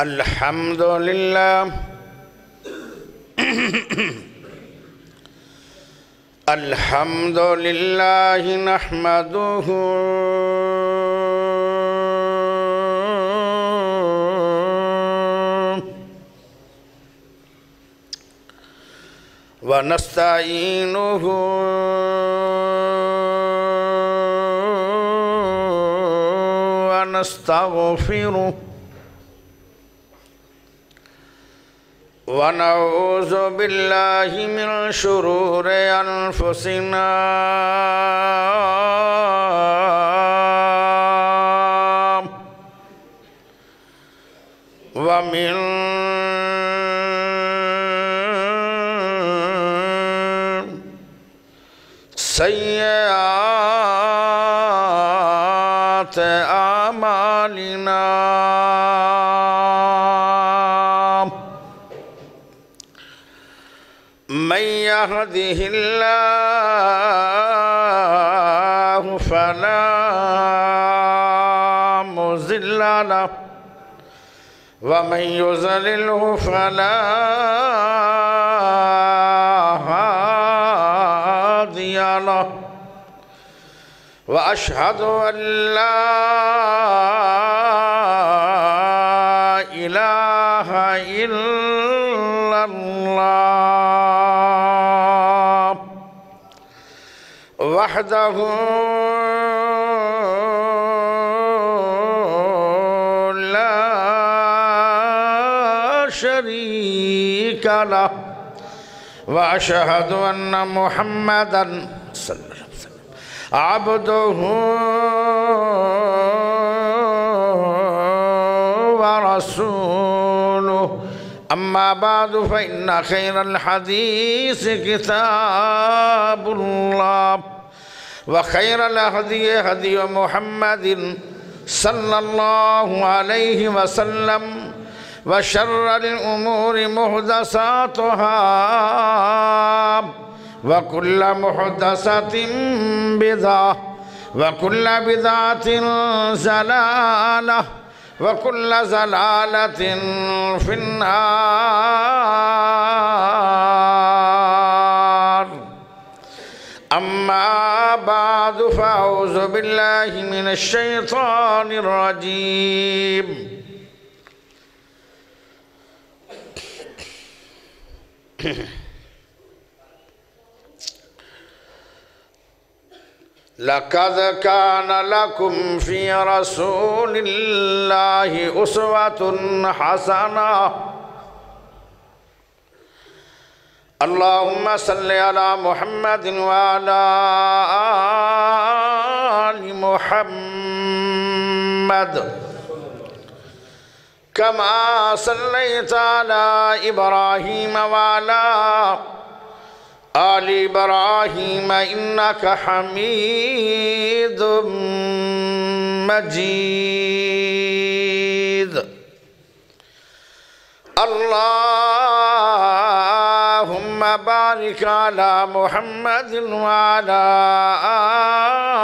अल्हम्दुलिल्लाह नहमदुहु व नस्ताईनुहु व नस्तगफिरुहु ونعوذ بالله من شرور أنفسنا ومن سيئات أعمالنا من يهده الله فلا مضل له ومن يضلله فلا هادي له وأشهد أن لا إله إلا الله وحده لا شريك له وأشهد أن محمدا صلى الله عليه وسلم عبده ورسوله أما بعد فإن خير الحديث كتاب الله وخير الهدي هدي محمد صلى الله عليه وسلم وشر الأمور محدثاتها وكل محدثة بدعة وكل بدعة زلالة وكل زلالة في النار أما بعد فأعوذ بالله من الشيطان الرجيم لقد كان لكم في رسول الله أسوة حسنة اللهم صل على محمد وعلى آل محمد كما صليت على إبراهيم وعلى آل إبراهيم إنك حميد مجيد اللهم بارك على محمد وعلى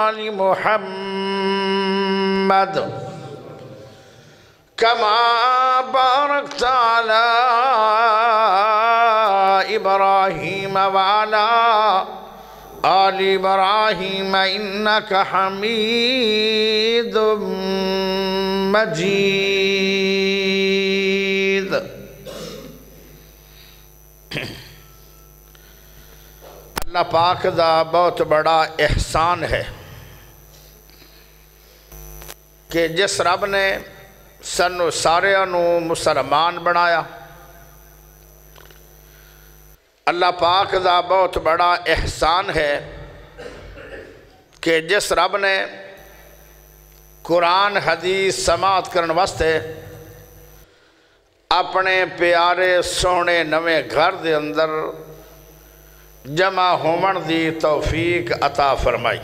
آل محمد كما باركت على إبراهيم وعلى آل إبراهيم إنك حميد مجيد अल्लाह पाक दा बहुत बड़ा एहसान है कि जिस रब ने सानू सारियां नू मुसलमान बनाया। अल्लाह पाक दा बहुत बड़ा एहसान है कि जिस रब ने कुरान हदीस समात करने वास्ते अपने प्यारे सोहने नवे घर दे अंदर जमा होमन दी तौफीक अता फरमाई।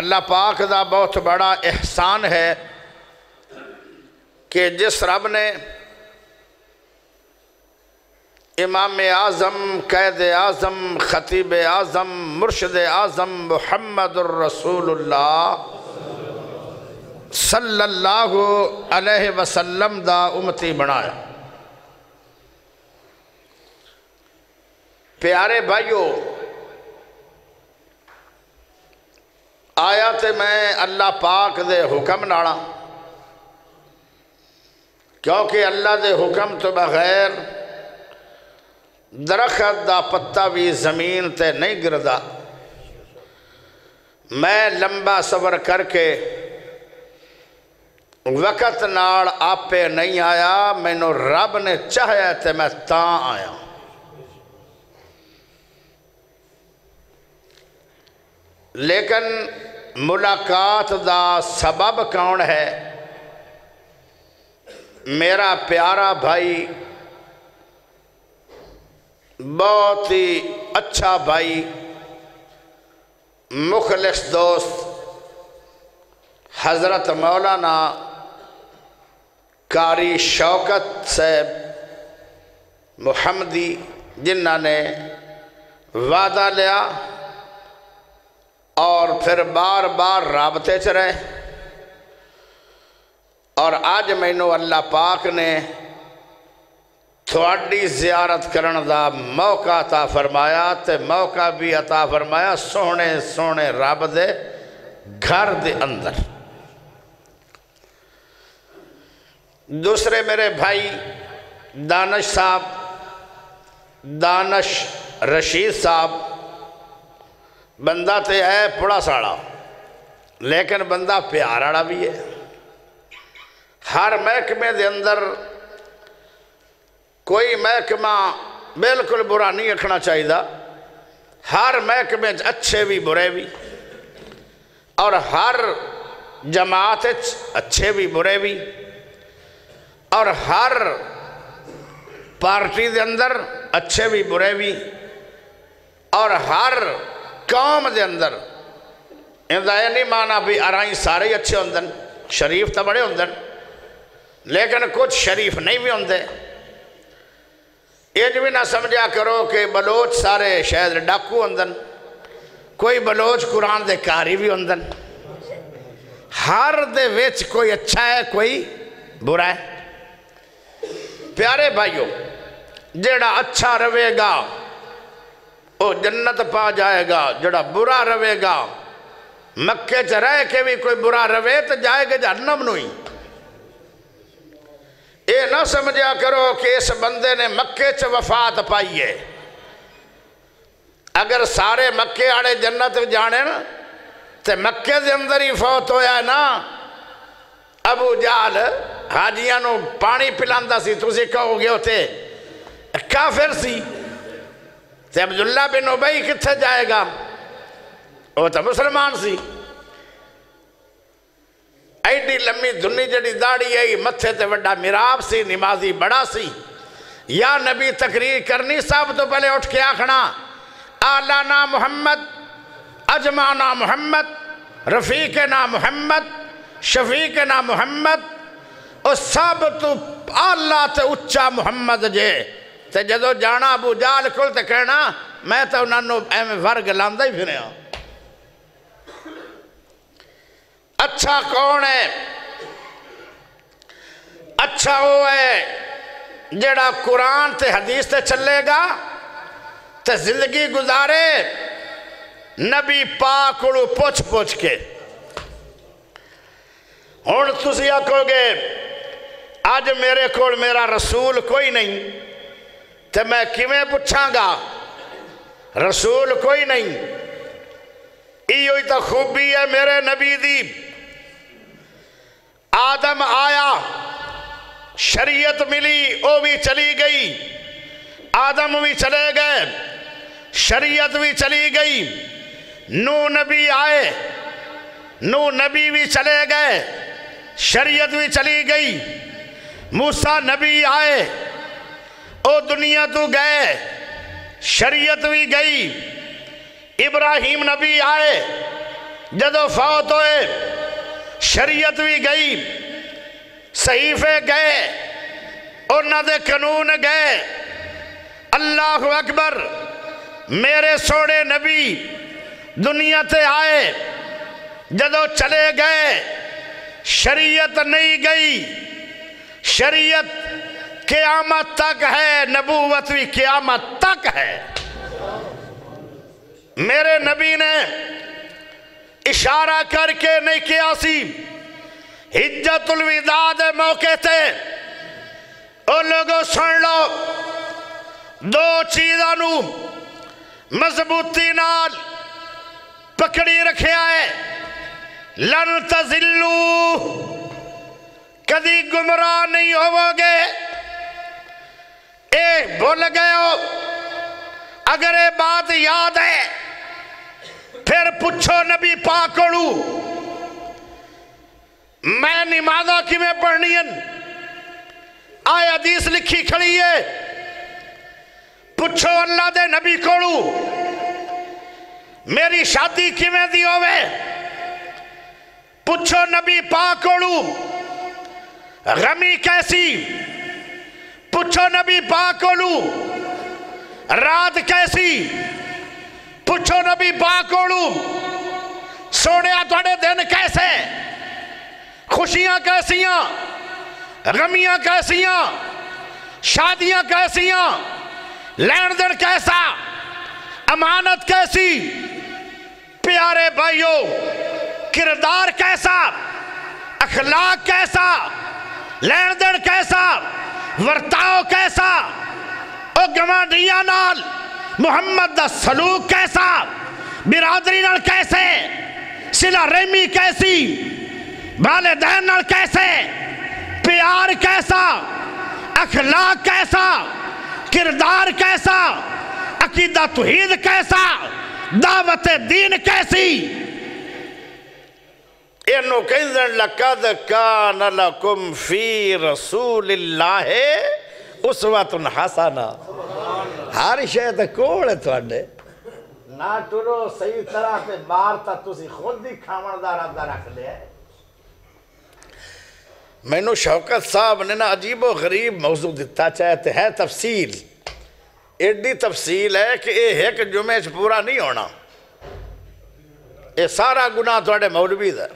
अल्लाह पाक दा बहुत बड़ा एहसान है कि जिस रब ने इमाम आज़म, क़ैद आज़म, ख़तीब आज़म, मुर्शद आज़म मुहम्मदुर रसूलुल्लाह सल्लल्लाहु अलैहि वसल्लम दा उम्मती बनाया। प्यारे भाइयो, आया तो मैं अल्लाह पाक दे हुक्म नाला, क्योंकि अल्लाह दे हुक्म तो बगैर दरख्त दा पत्ता भी ज़मीन ते नहीं गिरदा। मैं लंबा सबर करके वक़्त नाल आपे नहीं आया, मैनू रब ने चाहया ते मैं तां आया। लेकिन मुलाकात दा सबब कौन है? मेरा प्यारा भाई, बहुत ही अच्छा भाई, मुखलिस दोस्त, हज़रत मौलाना कारी शौकत साहब मुहम्मदी, जिन्होंने वादा लिया और फिर बार बार राबते च रहे, और आज मैनू अल्लाह पाक ने थोड़ी ज़ियारत करने का मौका अता फरमाया, तो मौका भी अता फरमाया सोहने सोहने रब दे घर दे अंदर। दूसरे मेरे भाई दानिश साहब, दानिश रशीद साहब, बंदा तो है पुड़ा साड़ा, लेकिन बंदा प्यार वाला भी है। हर महकमे दे अंदर, कोई महकमा बिल्कुल बुरा नहीं रखना चाहिए, हर महकमे अच्छे भी बुरे भी, और हर जमात अच्छे भी बुरे भी, और हर पार्टी के अंदर अच्छे भी बुरे भी, और हर कौम के अंदर। इंदा यह नहीं माना भी अराई सारे ही अच्छे होंगे, शरीफ तो बड़े होंगे, लेकिन कुछ शरीफ नहीं भी होंगे। ये भी ना समझा करो कि बलोच सारे शायद डाकू होंगे, कोई बलोच कुरान के कारी भी होंगे। हर दे विच कोई अच्छा है, कोई बुरा है। प्यारे भाइयों, जेड़ा अच्छा रहेगा वो जन्नत पा जाएगा, जेड़ा बुरा रहेगा, मक्के च रह के भी कोई बुरा रवे तो जाएगा जहन्नम नूं ही। ये ना समझा करो कि इस बंदे ने मक्के च वफात पाई है। अगर सारे मक्के आड़े जन्नत जाने ना, तो मक्के दे अंदर ही फौत होया ना अबू जाल, हाजियां नूं पानी पिलांदा सी, तुसी कहोगे उते काफिर सी, ते अब्दुल्ला बिन उबई कित्थे जाएगा, वो तो मुसलमान सी। एडी लम्मी धुनी जड़ी दाढ़ी आई, मत्थे ते वड्डा मिराब सी, नमाजी बड़ा सी। या नबी तकरीर करनी सब तो पहले उठ के आखना आला ना मुहम्मद, अजमा ना मुहम्मद, रफीक ना मुहम्मद, शफीक ना मुहम्मद, और सब तो आला तो उच्चा मुहम्मद जे। तो जो जाना अबू जाल कोल तो कहना मैं तो उन्होंने एवं वर्ग लांदा ही फिर। अच्छा कौन है? अच्छा वो है जेड़ा कुरान ते हदीस ते चलेगा, तो जिंदगी गुजारे नबी पाक कोलों पुछ पुछ के। हुण तुसी आखोगे अज मेरे कोल मेरा रसूल कोई नहीं, तो मैं किवें पुछांगा? रसूल कोई नहीं, इहो तो खूबी है मेरे नबी दी। आदम आया, शरीयत मिली, वह भी चली गई, आदम भी चले गए, शरीयत भी चली गई। नूह नबी आए, नूह नबी भी चले गए, शरीयत भी चली गई। मूसा नबी आए, ओ दुनिया तो गए, शरीयत भी गई। इब्राहिम नबी आए, जदों फौत होए, शरीयत भी गई। सहीफे गए, उन्होंने कानून गए। अल्लाह अकबर, मेरे सोड़े नबी दुनिया ते आए, जदों चले गए, शरीयत नहीं गई, शरीयत क़यामत तक है, नबूवत भी क़यामत तक है। मेरे नबी ने इशारा करके नहीं किया सी, हिज्जतुल विदा के मौके से ओ लोगों सुन लो, दो चीज़ों नू मजबूती नाल पकड़ी रखिया है। लन तज़िल्लू, कदी गुमराह नहीं होवोगे। एक भूल गए हो, अगर ये बात याद है फिर पूछो नबी पाक कोलू, मैं नमाज़ा किवें पढ़नी है? आए हदीस लिखी खड़ी है, पूछो अल्लाह दे नबी कोलू मेरी शादी किवें दी होवे? पूछो नबी पाक कोलू गमी कैसी? पूछो नबी पाक कोलू रात कैसी? पूछो नबी पाक कोलू सोने तुहाडे दिन कैसे? खुशियां कैसियां, गमियां कैसियां, शादियां कैसियां, लेन देन कैसा, अमानत कैसी? प्यारे भाइयों, किरदार कैसा, अखलाक कैसा, लेन देन कैसा, वर्ताव कैसा, और गवांढियां नाल मुहम्मद दा सलूक कैसा, बिरादरी नाल कैसे, सिला रहमी कैसी, वालिदैन नाल कैसे, प्यार कैसा, अखलाक कैसा, किरदार कैसा, अकीदा तौहीद कैसा, दावत दीन कैसी। इन्हों कहन लक़द कान लकुम फी रसूलिल्लाह उसवतुन हसना। हर शायद कोल है तुहाडे ना टुरो सही तरह पे मार ता तुसी खुद ही खावण दा इरादा रख लिया। मैनू शौकत साहब ने ना अजीबो गरीब मौजू दिता, चाहते है तफसील, एडी तफसील है कि यह एक जुमे च पूरा नहीं होना। ये सारा गुनाह थोड़े मौलवी का,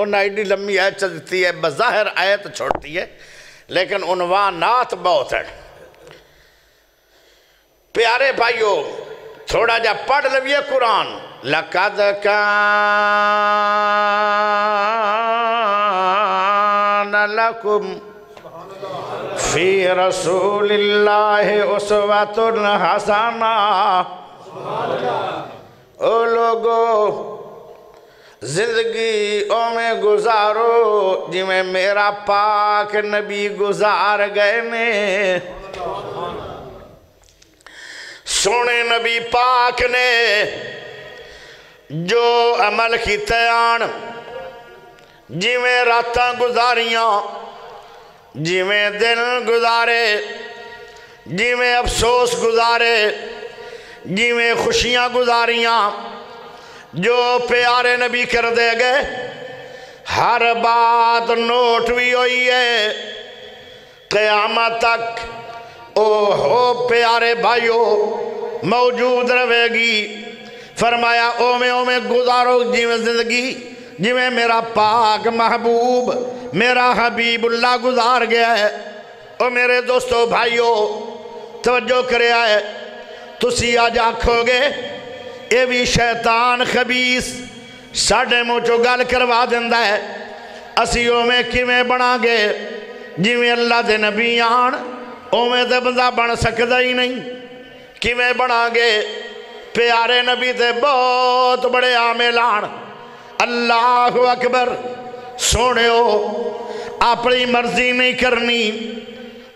उन्हें एडी लम्बी आयत चलती है, बज़ाहिर आयत छोड़ती है लेकिन उनवानात बहुत है। प्यारे भाइयों, थोड़ा जा पढ़ लविए कुरान। लक़द कान लकुम फी रसूलिल्लाहि उसवतुन हसना। ओ लोगो, जिंदगी ओमे गुजारो जिमें मेरा पाक नबी गुजार गए ने। सोने नबी पाक ने जो अमल किते आन, जिमें रातां गुजारियां, जिमें दिन गुजारे, जिमें अफसोस गुजारे, जिमें खुशियां गुजारियां, जो प्यारे नबी कर दे गए। हर बात नोट भी हुई है क़यामत तक। ओहो प्यारे भाइयों, मौजूद रहेगी। फरमाया ओमे ओमे गुजारो जिमें जिंदगी जिमें मेरा पाक महबूब मेरा हबीबुल्ला गुजार गया है। और मेरे दोस्तों भाइयों, तवज्जो करया है। तुसी आज आखोगे ये भी शैतान खबीस साढ़े मुँह चो गल करवा देंदा है, असी ओवें किवें बनांगे जिवें अल्लाह दे नबी आन, ओवें तो बंदा बन सकदा ही नहीं। किवें बनांगे? प्यारे नबी दे बहुत बड़े आमिल आन। अल्लाह अकबर। सोने अपनी मर्जी नहीं करनी,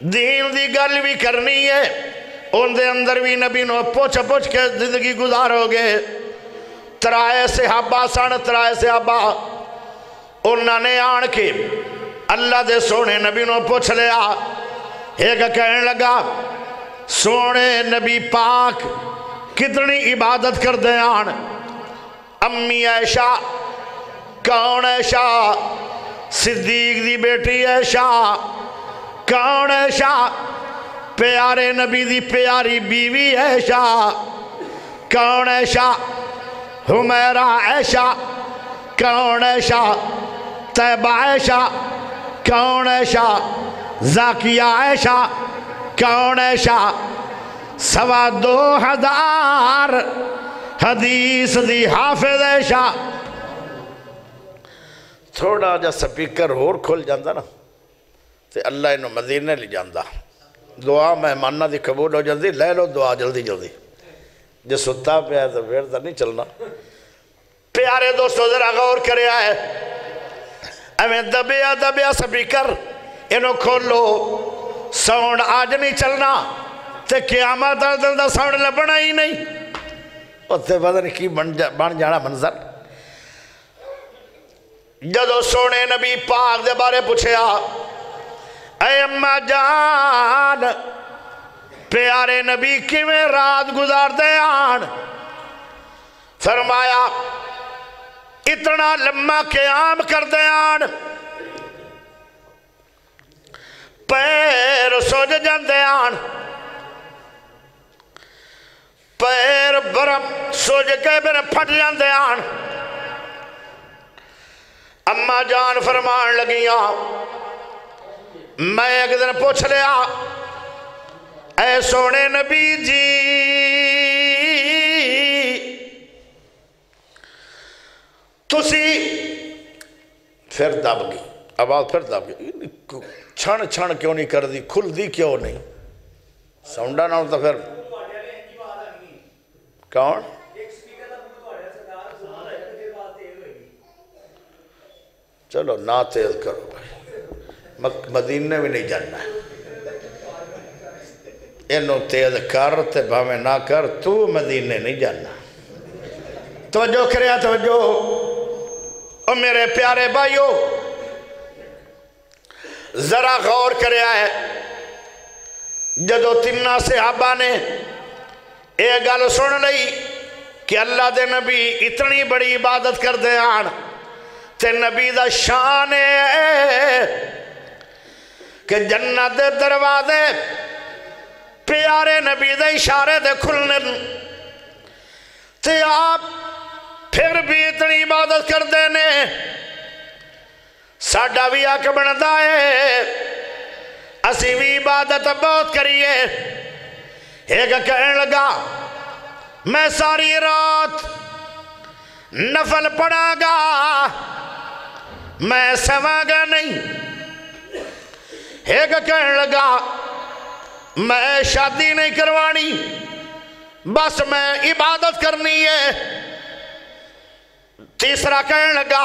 दीन की गल भी करनी है, उनके अंदर भी नबी नो पुछ पुछ के जिंदगी गुजारोगे। तराए सहाबा सन, तराए सहाबा, उन्होंने आन के अल्लाह दे सोने नबी नो पुछ लिया। एक कहने लगा, सोने नबी पाक कितनी इबादत करते आन? अम्मी ऐशा। कौन ऐशा? सिद्दीक दी बेटी ऐशा। कौन ऐशा? प्यारे नबी दी प्यारी बीवी ऐशा। कौन ऐशा? हुमैरा ऐशा। कौन ऐशा? तैयबा आयशा कौन ऐशा, जाकिया आयशा कौन ऐशा। 2,500 हदीस दी हाफिज ऐशा। थोड़ा जा स्पीकर होर खुल जाता ना तो अल्लाह इन्हों मदीने ले जाता। दुआ मेहमाना की कबूल हो जाती। ले लो दुआ जल्दी जल्दी, जो सुता पिया तो फिर तो नहीं चलना। प्यारे दोस्तों जरा गौर करे, एवें दबिया दबिया स्पीकर इन्हों खोलो, साउंड आज नहीं चलना तो क़यामत का साउंड लभना ही नहीं। उत्ते पता नहीं की बन जाना मंजर। जदों सोने नबी पाक के बारे पूछया, ऐ अम्मा जान प्यारे नबी किवें रात गुजारते आन, फरमाया इतना लम्मा क़याम करते आन पैर सुज जाते आन, पैर बर्फ सुज के फिर फट जाते आन। अम्मा जान फरमान लगियां, मैं एक दिन पूछ लिया ऐ सोने नबी जी तुसी, फिर दब गई आवाज, फिर दब गई। छण छण क्यों नहीं कर दी, खुलदी क्यों नहीं साउंडा ना? तो फिर कौन चलो ना तेज करो भाई, मदीने भी नहीं जाना। इनू तेज कर ते भावे ना कर, तू मदीने नहीं जाना। तवज्जो करिया तवज्जो। ओ मेरे प्यारे भाइयों जरा गौर करिया है, जदों तिन्ना सहाबा ने यह गल सुन लई कि अल्लाह दे नबी इतनी बड़ी इबादत करते हैं ते नबी दा शान के जन्नत दे दरवाजे प्यारे नबी दे इशारे दे खुलने, ते आप फिर भी इतनी इबादत करते ने। साडा भी हक बनता है असी भी इबादत बहुत करिए। एक कहने लगा मैं सारी रात नफल पढ़ागा, मैं सवागा नहीं। एक कहने लगा मैं शादी नहीं करवानी, बस मैं इबादत करनी है। तीसरा कहने लगा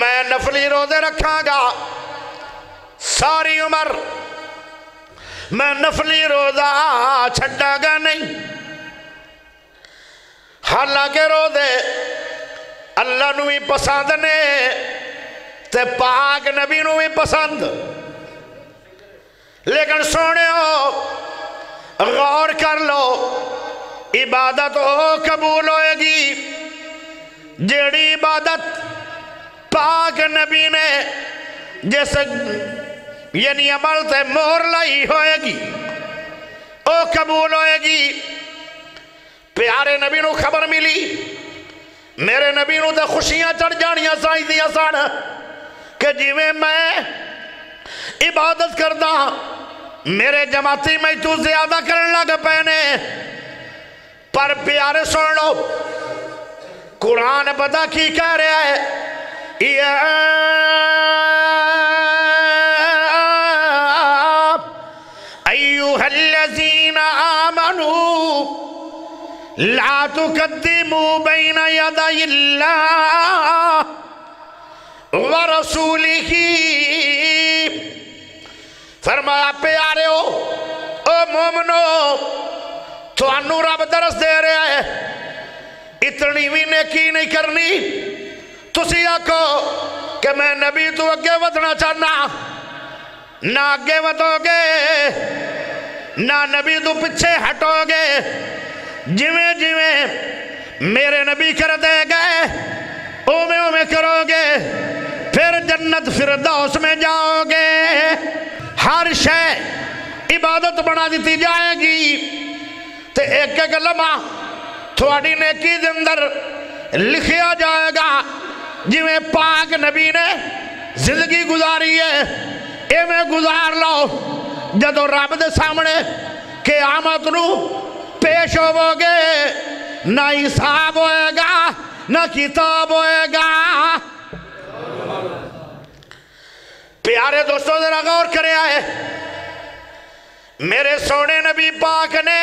मैं नफली रोजे रखागा, सारी उम्र मैं नफली रोजा छड्डागा नहीं। हालांकि रोजे अल्लाह नू भी पसंद ने ते पाक नबी नू भी पसंद, लेकिन सुनियो गौर कर लो इबादत ओ कबूल होएगी जेड़ी इबादत पाक नबी ने जिस यानी अमल ते मोहर लाई होएगी ओ कबूल होएगी। प्यारे नबी नू खबर मिली, मेरे नबी नूं तो खुशियां चढ़ जानियां चाहिदियां सन कि जिवें मैं इबादत करदा मेरे जमाती मैं तू ज्यादा करन लग पे ने। पर प्यारे सुन लो कुरान पता की कह रहा है, या अय्युहल्लज़ीना आमनू ला तुक़द्दिमू बैना यदयिल्लाह व रसूलिही। फरमाया प्यारे हो ओ मोमनो, थानू रब दरस दे रहा है इतनी भी नेकी नहीं करनी। तुसी आखो कि मैं नबी तू अगे वधना चाहना, ना अगे वधोगे ना नबी तू पिछे हटोगे। जिमें जिमें मेरे नबी करते गए उमें उमें करोगे, फिर जन्नत फिरदौस में जाओगे। हर शय इबादत बना दी जाएगी तो एक एक लम्हा थोड़ी नेकी के अंदर लिखिया जाएगा। जिमें पाक नबी ने जिंदगी गुजारी है इवें गुजार लो। जदों रब दे सामने क़यामत नू पेश होवोगे ना हिसाब होएगा ना किताब होएगा। प्यारे दोस्तों जरा गौर करे आए, मेरे सोने नबी पाक ने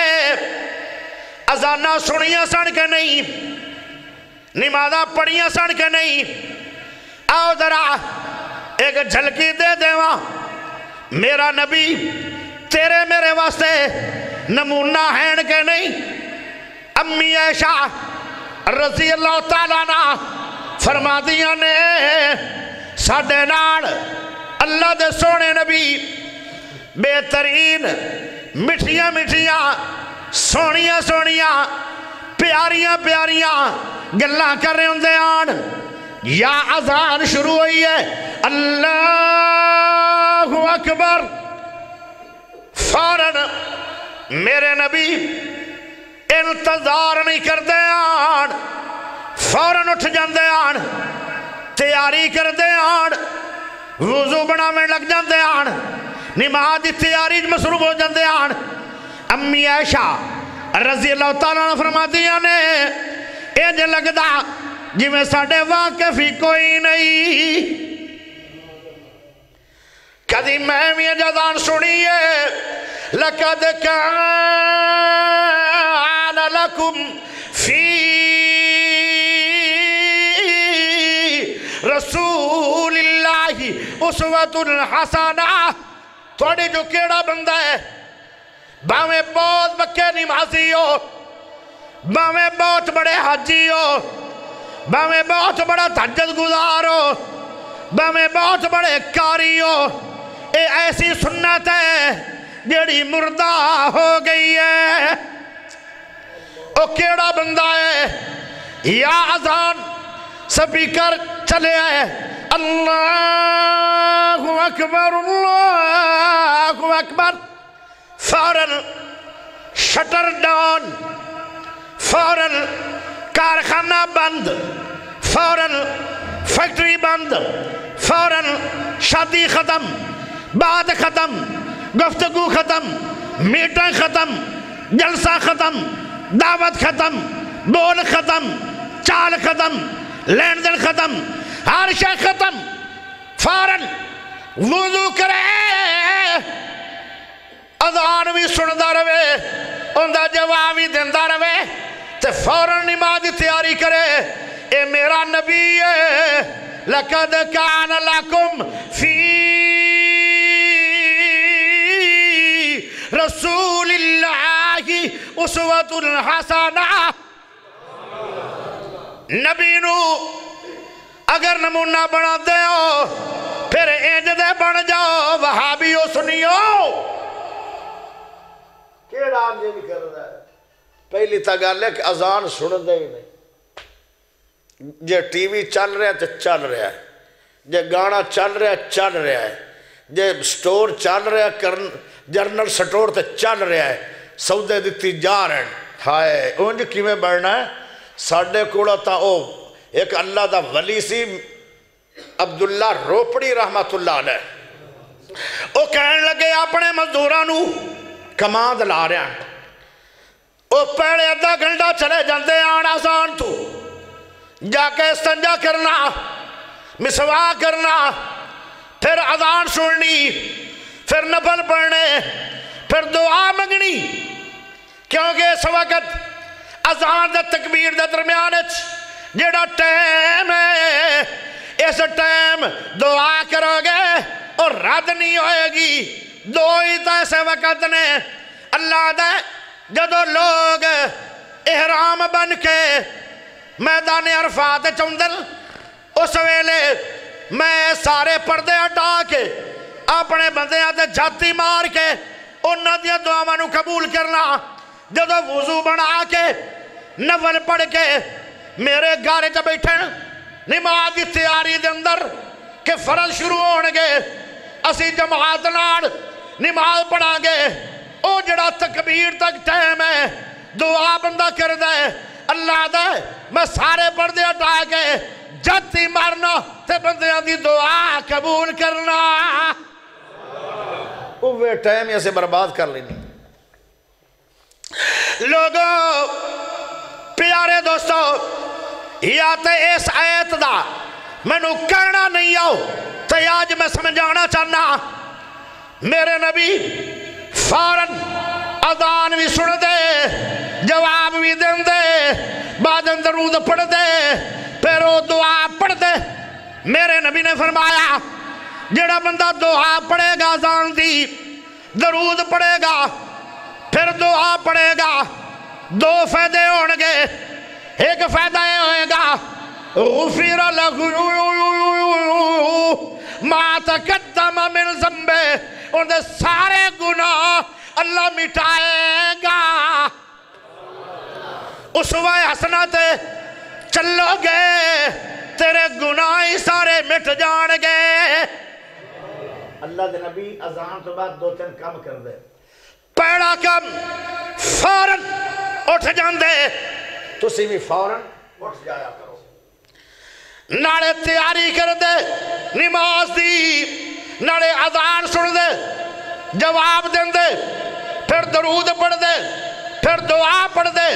अजाना सुनिया सन के नहीं, नमाजा पढ़िया सन के नहीं। आओ जरा एक झलकी दे देवा, मेरा नबी तेरे मेरे वास्ते नमूना हैन के नहीं। अम्मी आयशा रजी अल्लाह तआला ना फरमादियां ने साडे नाल अल्लाह दे सोने नबी बेहतरीन मिठिया मिठिया सोनिया सोनिया प्यारिया प्यारिया गल्लां कर रहे होंदे आन। या अजान शुरू हुई है, अल्लाहु अकबर। फौरन मेरे नबी इंतजार नहीं करते आन, फौरन उठ जाते आन, तैयारी करते आन, वुज़ू बनाने लग जाते आन, नमाज की तैयारी मसरूफ हो जाते आन। अम्मी आयशा रज़ी अल्लाह तआला अन्हा फरमादियां ने इंज लगदा जिवें साडे वाकिफ ही कोई नहीं। कदी मैं भी अजान सुनी है, लकद कान लकुम फी रसूलिल्लाहि उसवतुल हसना। थोड़ी जो केड़ा बंदा है, भावें बहुत पक्के नमाजी हो, भावें बहुत बड़े हाजी हो, भावें बहुत बड़ा तहज्जुद गुजार हो, भावें बहुत बड़े कारी हो, ये ऐसी सुन्नत है जेड़ी मुर्दा हो गई है। ओ केड़ा बंदा है, या अजान स्पीकर चले आए, अल्लाहु अकबर अल्लाहु अकबर, फौरन शटर डाउन, फौरन कारखाना बंद, फौरन फैक्ट्री बंद, फौरन शादी खत्म, बात खत्म, गुफ्तगू खत्म, मीटिंग खत्म, जलसा खत्म, दावत खत्म, बोल खत्म, चाल खत्म, लेन देन खत्म, हर शे खत्म। फौरन वुजू करे, अजान भी सुनता रहे, उनका जवाब भी देता रहे, तो फौरन नमाज की तैयारी करे। ये मेरा नबी है, लकद कान लकुम फी रसूलिल्लाहि उसवतुल हसना। नबी नू अगर नमूना बनाते हो फिर इंज दे बन जाओ। वहाबियो सुनियो, केड़ा आदमी भी कर रहा है। पहली तो गल है कि अजान सुनते ही नहीं। जे टीवी चल रहा है तो चल रहा है, जे गाना चल रहा है चल रहा है, जे स्टोर चल रहा है जरनल स्टोर तो चल रहा है, सौदे दिती जा रहे हैं। हाय उंज किवें बनना है। साढ़े कोड़ा था ओ एक अल्लाह दा वली सी अब्दुल्ला रोपड़ी रहमतुल्लाह अलैह, ओ कहन लगे अपने मजदूरां नू कमांद ला रहा। ओ पहले अद्धा घंटा चले जाते आना आसान तू जाके संजा करना, मिसवा करना, फिर अजान सुननी, फिर नफल पढ़ने, फिर दुआ मंगनी, क्योंकि इस वक्त अजान द तकबीर के दरम्यान जेड़ा टाइम है, इस टाइम दुआ करोगे और रद्द नहीं होएगी। दो ही तो ऐसे वक़्त ने अल्लाह दे जदों लोग एहराम बन के मैदान अरफात चौंदल, उस वेले मैं सारे पर्दे हटा के अपने बंदियां ते जाती मार के उन्हां दियां दुआवां नू कबूल करना। जदों वुज़ू बना के नफल पढ़ के मेरे घर च बैठे नमाज की तैयारी के अंदर के फरज शुरू होणगे, असी जमात नाल नमाज पढ़ांगे। ओ जड़ा तकबीर तक टाइम है, दुआ बंदा करदा है, अल्लाह दा मैं सारे पर्दे हटा के जाती मारना ते बंदियां दी दुआ कबूल करना वे टाइम ऐसे बर्बाद कर लेनी। लोगों प्यारे दोस्तों या तो इस आयत का मैनू कहना नहीं आओ तो आज मैं समझाना चाहना। मेरे नबी फौरन अजान भी सुन दे जवाब भी दें दे बाद दरूद पढ़ दे फिर वो दुआ पढ़ दे। मेरे नबी ने फरमाया जेड़ा बंदा दुआ पढ़ेगा अजान दी दरूद पढ़ेगा फिर दुआ पढ़ेगा दो फायदे होंगे। एक फायदा यह होएगा गुफिर लहू मा तकद्दम मिन ज़म्बे उनके सारे गुनाह अल्लाह मिटाएगा। उसवा हसना ते चलोगे तेरे गुनाह ही सारे मिट जाएंगे। अल्लाह दे नबी अजान तो बाद दो तीन काम कर दे पहला काम फौरन उठ जाते तुसी भी फौरन उठ जाया करो नाले तैयारी कर दे नमाज दी नाले अजान सुन दे जवाब देंदे फिर दरूद पढ़ दे फिर दुआ पढ़ दे।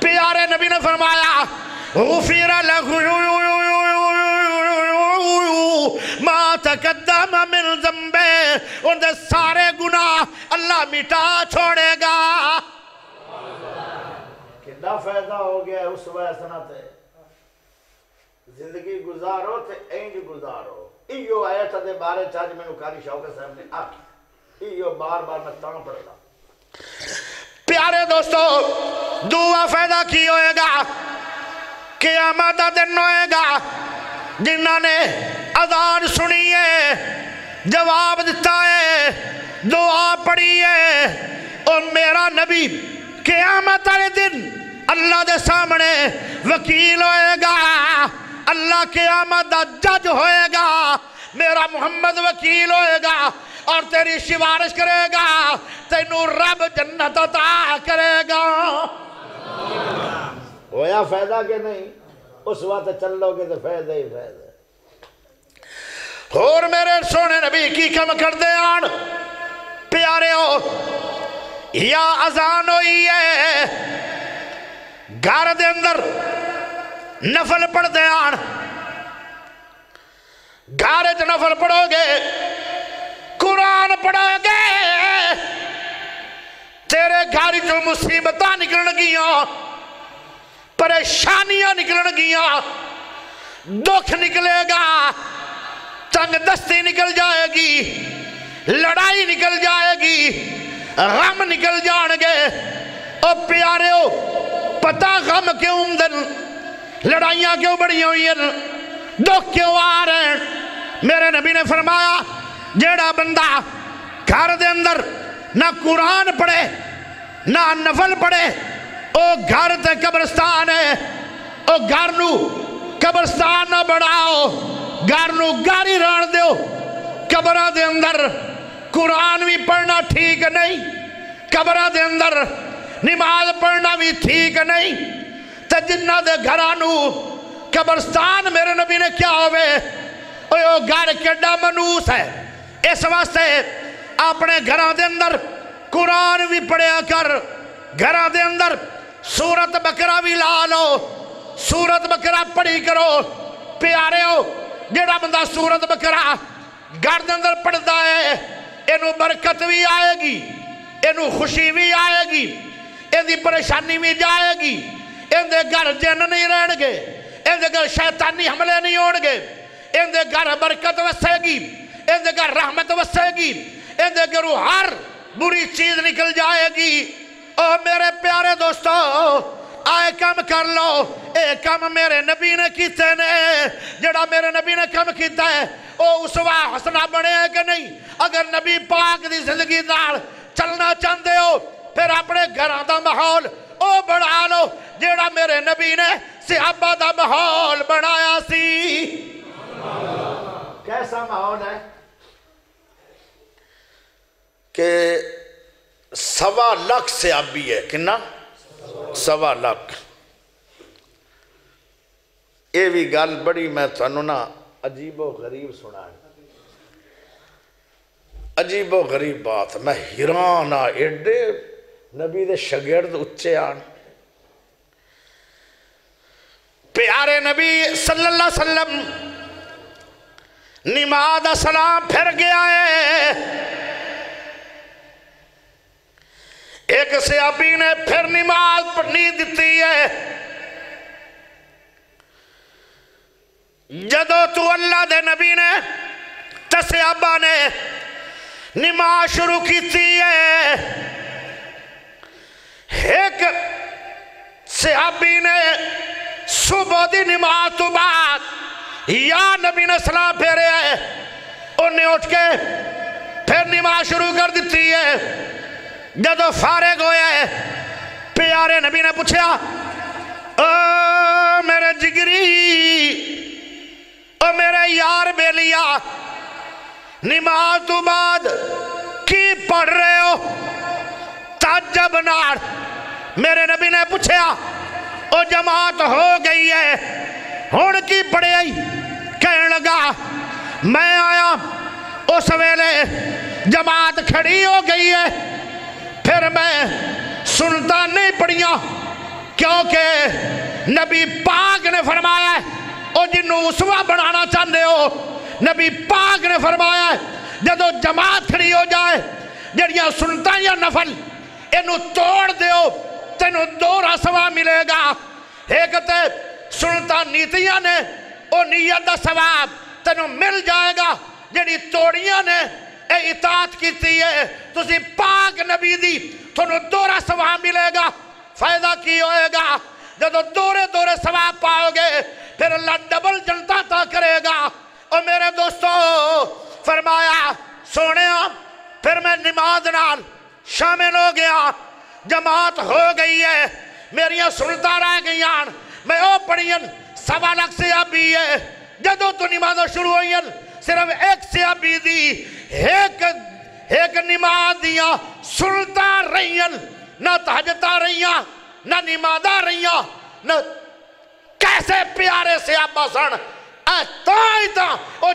प्यारे नबी ने फरमाया गुफिर लहू मा तकद्दम मिन ज़म्बे उनके सारे गुनाह अल्लाह मिटा छोड़ेगा। कितना फायदा हो गया उस वजह से जिंदगी गुजारो ते इंज गुजारो। इयो आयत दे बारे आज मैनू कारी शौकत साहब ने आख इयो बार बार मैं तां पढ़दा। प्यारे दोस्तों दूआ फायदा की होएगा क़यामत दा दिन होएगा जिन्हां ने अज़ान सुनी है जवाब दिता है दुआ पढ़ी है और मेरा नबी क़यामत वाले दिन अल्लाह के सामने वकील होएगा। अल्लाह क़यामत दा जज होएगा। मेरा मुहम्मद वकील होएगा और तेरी सिफारिश करेगा तेनू रब जन्नत अता करेगा। होया फायदा के नहीं उस वक्त चलोगे तो फायदा ही फायदा। और मेरे सोने नबी की कम करते आन प्यारे हो या अजान हुई है घर के अंदर नफल पढ़ते आन घर च नफल पढ़ोगे कुरान पढ़ोगे तेरे घर चो मुसीबत निकलन गिया परेशानियां निकलन गिया दुख निकलेगा तंगदस्ती निकल जाएगी लड़ाई निकल जाएगी गम निकल जाएंगे। और प्यारे हो पता गम क्यों होंदन लड़ाइयाँ क्यों बढ़िया हुई दुख क्यों आ रहे हैं। मेरे नबी ने फरमाया जेड़ा बंदा घर के अंदर ना कुरान पढ़े ना नफल पढ़े ओ घर ते कब्रस्तान है। ओ घर नू कब्रस्तान ना बनाओ घर नू गारी रहण दिओ। कब्रां दे अंदर कुरान भी पढ़ना ठीक नहीं कब्रां दे अंदर नमाज पढ़ना भी ठीक नहीं ते जिन्हां दे घरां नू कब्रस्तान मेरे नबी ने क्या होवे ओए ओ घर केडा मनूस है। इस वास्ते अपने घरां दे अंदर कुरान भी पढ़िया कर घरां दे अंदर सूरत बकरा भी ला लो सूरत बकरा पढ़ी करो। प्यारे हो जेड़ा बंदा सूरत बकरा घर दे अंदर पढ़दा है इनू बरकत भी आएगी इनू खुशी भी आएगी इनकी परेशानी भी जाएगी इनके घर जिन्न नहीं रहणगे इनके घर शैतानी हमले नहीं होणगे इनके घर बरकत वसेगी इनके घर रहमत वसेगी इनके घरों हर बुरी चीज निकल जाएगी। और मेरे प्यारे दोस्तों आए काम कर लो ये काम मेरे नबी ने किते ने जेड़ा मेरे नबी ने काम किया है वह उसवा हसना बने कि नहीं। अगर नबी पाक की जिंदगी नाल चलना चाहते हो फिर अपने घर का माहौल वह बना लो जेड़ा मेरे नबी ने सहाबा का माहौल बनाया सी। कैसा माहौल है कि 1.25 लाख सहाबी है कितना 1.25 लाख ये भी गल बड़ी मैं थानू ना अजीबो गरीब सुना, अजीबो गरीब बात, मैं हैरान आ एडे नबी दे शागिर्द उच्चे आन। प्यारे नबी सल्लल्लाहु अलैहि वसल्लम नमाज़ दा सलाम फिर गया है। एक सहाबी ने फिर नमाज पढ़नी दी है, जदों तू अल्लाह दे नबी ने ते सहाबा ने नमाज शुरू की है। एक सहाबी ने सुबह की नमाज तो बाद या नबी ने सलाम फेरे है, उन्हें उठ के फिर नमाज शुरू कर दी है। जदों फारिग होया है प्यारे नबी ने पूछा, ओ मेरे जिगरी, ओ मेरे यार बेलिया, नमाज तो बाद की पढ़ रहे हो? ताज्जब नाल मेरे नबी ने पूछा, ओ जमात हो गई है हुण की पढ़िया? कहने लगा मैं आया उस वेले जमात खड़ी हो गई है, फिर मैं सुनता नहीं पढ़िया, क्योंकि नबी पाक ने फरमाया ओ जिन्हों उसवा बनाना चाहते हो, नबी पाक ने फरमाया जदों जमात खड़ी हो जाए जड़ियां सुनता या नफल इनू तोड़ दो, तेनू दो रसवा मिलेगा। एक तो सुनता नीतियां ने वो नीयत का सवाब तेनू मिल जाएगा, जड़ी तोड़ियां ने यह इताअत की है तुसी पाक नबी दी, थोनू दोहरा सवाब मिलेगा। फायदा की होएगा? जदों दोहरे दोहरे सवाब पाओगे फिर अल्लाह डबल जनता ता करेगा। और मेरे दोस्तों फरमाया सोने फिर मैं नमाज नाल शामिल हो गया, जमात हो गई है, मेरिया सुनता रह गई, मैं वह पढ़ियन सवा लाख सहाबी है। जदों तो नमाज शुरू हुई सिर्फ एक सहाबी दी एक नमाज दिया सुनता रही, ना तहजता रही, ना नमाजा रही, ना कैसे प्यारे सहाबा सन।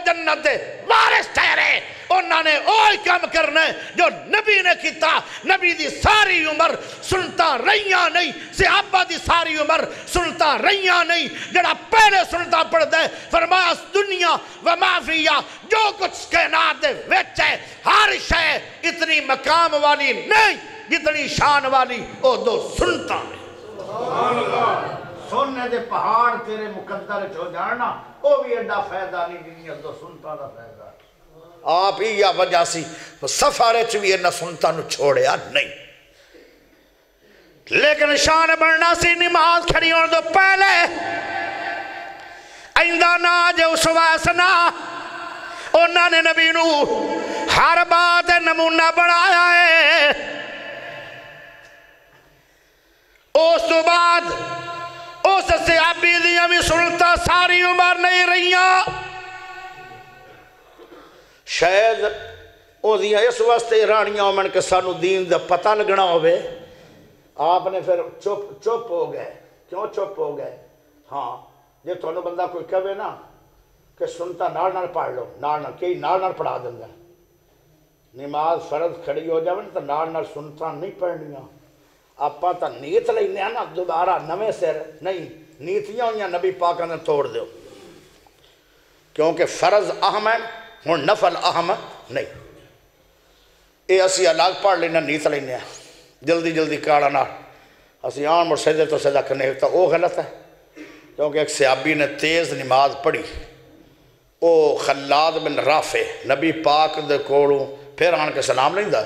जन्नत वारिस ठहरे, उन्होंने वही काम करना जो नबी ने किया। नबी दी सारी उम्र सुनता रहिया नहीं, सहाबा दी सारी उम्र सुनता रहिया नहीं, जड़ा पहले सुनता पड़ता है। फरमाया दुनिया व माफिया जो कुछ कायनात विच है हर शय इतनी मकाम वाली नहीं जितनी शान वाली ओ दो सुनता है। सुभान अल्लाह, सोने दे पहाड़ तेरे मुकद्दर च हो जाना वो भी एडा फायदा नहीं जिन्नी तो सुनता का फायदा। आप ही या वजह सी सफारे च भी इन्हें सुनता छोड़िया नहीं, लेकिन शान बनना सी नमाज खड़ी होने तो पहले। आइंदा ना जो सुवासना, उन्होंने नबी नू हर बात नमूना बनाया है। उस तो बाद उस सहाबी दियां भी सुनता सारी उम्र नहीं रही, शायद ओदियां इस वास्ते रानियां मन के सानू दीन का पता लगना होवे। आपने फिर चुप हो गए, क्यों चुप हो गए? हाँ, जे थोड़ा बंदा कोई कहे ना कि सुनता नाल नाल पढ़ लो, नाल नाल कई नाल नाल पढ़ा देंगे। नमाज फर्ज खड़ी हो जाए तो नाल नाल सुनता नहीं पढ़नियां। आपां तां नीत लैंदे ना दोबारा नवें सिर नहीं, नीतियां होइयां नबी पाक ने तोड़ दिओ, क्योंकि फर्ज अहम है हूँ नफल अहम नहीं। ये असी अलग पढ़ लेना, नीत लें जल्दी जल्दी काड़ा ना असी आम और सीधे तो सीधा कनेक्ट, तो वह गलत है। क्योंकि एक सहाबी ने तेज़ नमाज पढ़ी, वो खल्लाद बिन राफे नबी पाक दे कोलों फिर आन के सलाम लेंदा।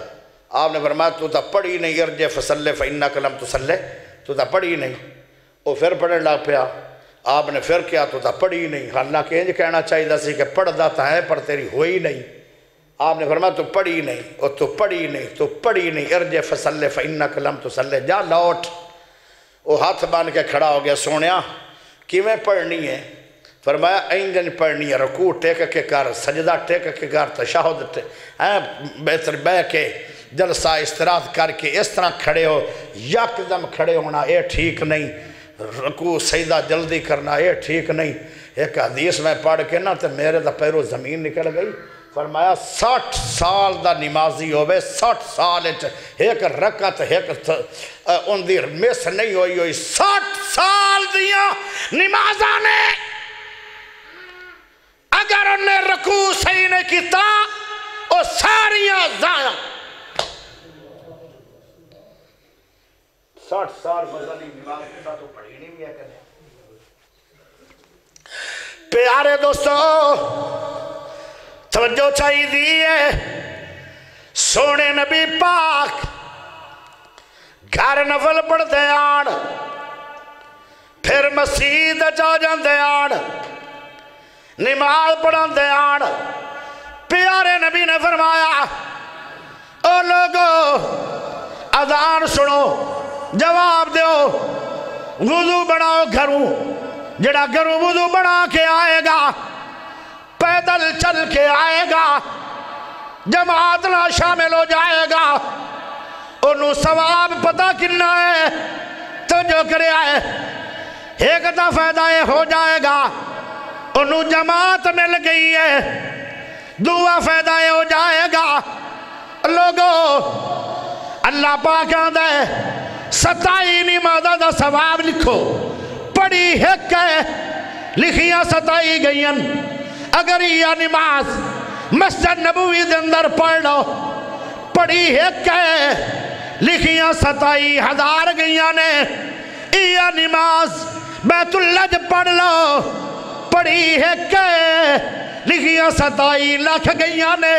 आपने फरमाया तू तो पढ़ी नहीं, अर्जे फसले फइन्ना कलम तुसल्ले, तू तो पढ़ी नहीं। वो फिर पढ़न लग पिया, आपने फिर क्या तू तो पढ़ी नहीं, हालांकि इंज कहना चाहिए सी कि पढ़ता तो है पर तेरी हुई नहीं। आपने फरमाया तू पढ़ी नहीं, और तू पढ़ी नहीं, तू पढ़ी नहीं, अर्जे फसले फइन्ना कलम तुसल्ले, जा लौट। वो हाथ बन के खड़ा हो गया, सोनिया किवें पढ़नी है? फरमाया इंजन पढ़नी है, रकू टेक के कर, सजदा टेक के कर, तशाहुद बेहतर बह के जलसा इस्तराहत करके इस तरह खड़े हो, यकदम खड़े होना ये ठीक नहीं। रकू सजदा जल्दी करना ये ठीक नहीं। एक हदीस में पढ़ के ना तो मेरे तो पैरों ज़मीन निकल गई। फरमाया 60 साल का नमाजी होवे 60 साल एक रकत एक उनकी मिस नहीं हुई हुई। 60 साल दिया नमाजा ने अगर उन्हें रकू सही नहीं किया और सारिया जाया। 60 साल तो पढ़ी नहीं भी है। प्यारे दोस्तों तवज्जो चाहिए। सोने नबी पाक घर नफल पढ़ते आन फिर मस्जिद जा जाते आन नमाज पढ़ाते आन। प्यारे नबी ने फरमाया ओ लोगो अजान सुनो जवाब दो वुजू बनाओ घरू। जड़ा घरू वुजू बना के आएगा पैदल चल के आएगा जमात ना शामिल हो जाएगा उन्होंने सवाब पता कितना है तो जो करे आए एक तो फायदा हो जाएगा उन्होंने जमात मिल गई है दूसरा फायदा हो जाएगा। लोगो अल्लाह पाक आंदा है 27 नमाज़ां दा सवाब लिखो पढ़ी हिक है लिखिया 27 गई। अगर यह नमाज मस्जिद नबवी के अंदर पढ़ लो पढ़ी हिक है लिखिया 27,000 गई ने। यह नमाज बैतुल्लाह च पढ़ लो पढ़ी हिक है लिखिया 27 लाख गई ने।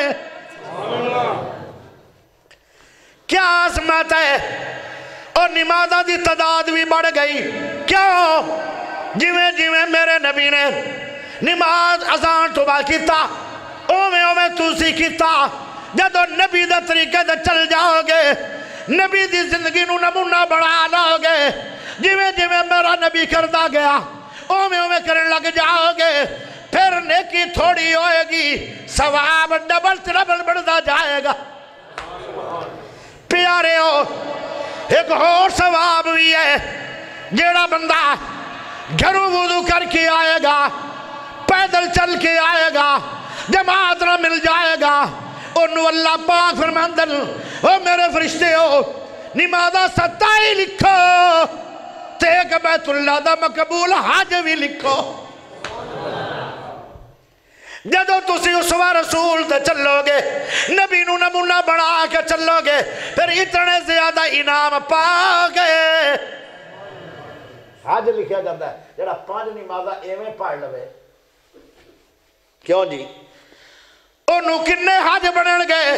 क्या आसमत है और नमाज़ा की तादाद भी बढ़ गई। क्यों जिमें जिमें मेरे नबी ने नमाज अजान तो बाद किया उवें उवें तुसी किया। जदों नबी के तरीके से चल जाओगे नबी की जिंदगी नमूना बना लोगे जिमें जिमें मेरा नबी करता गया उवें उवें करन लग जाओगे। फिर नेकी थोड़ी होएगी सवाब डबल त्रबल बढ़ता जाएगा। प्यारे हो एक होर सवाब भी है जेड़ा बंदा घरों वुजू करके आएगा पैदल चल के आएगा जमात ना मिल जाएगा उन्होंने अल्लाह पाक फरमांदन ओ मेरे फरिश्ते हो नमाज़ा 27 लिखो ते बैतुल्लाह दा मकबूल हज भी लिखो। जदों तुसी उस रसूल ते चलोगे नबी नू नमूना बना के चलोगे फिर इतने ज्यादा इनाम पाओगे। हज लिखा जाता है जेड़ा 5 नमाज़ां एवें पढ़ लवे। क्यों जी ओनू किन्ने हज बनन गए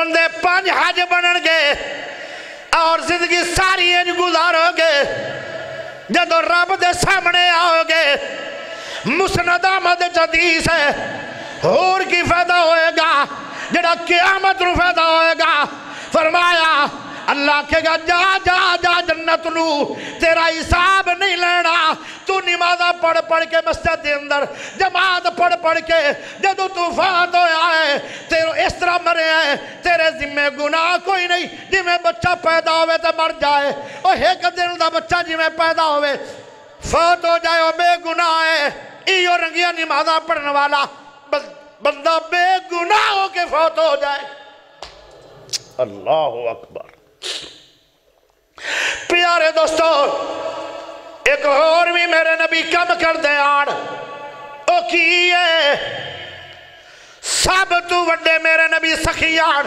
उनके 5 हज बनन गए और जिंदगी सारी इंज गुजारोगे। जदों रब दे सामने आओगे मुसनद अहमद हदीस है होर की फायदा होएगा जेड़ा क़यामत नू फायदा होएगा। फरमाया अल्लाह कहेगा जा जा जा जन्नत नू तेरा हिसाब नहीं लेना तू नमाज़ा पढ़ के मस्जिद के अंदर जमात पढ़ के जदों तू फात होया है तेरे इस तरह मरे है तेरे जिम्मे गुनाह कोई नहीं। जिमें बच्चा पैदा होवे तो मर जाए और एक दिन का बच्चा जिमें पैदा होवे फौत हो जाए और बेगुनाह है। इहो रंगिया नमाज़ा पढ़ने वाला बंदा बेगुनाह होके फौत हो जाए। अल्लाह अकबर। प्यारे दोस्तों एक और भी मेरे नबी कम कर दे आन ओ की है सब तू वड्डे मेरे नबी सखी यार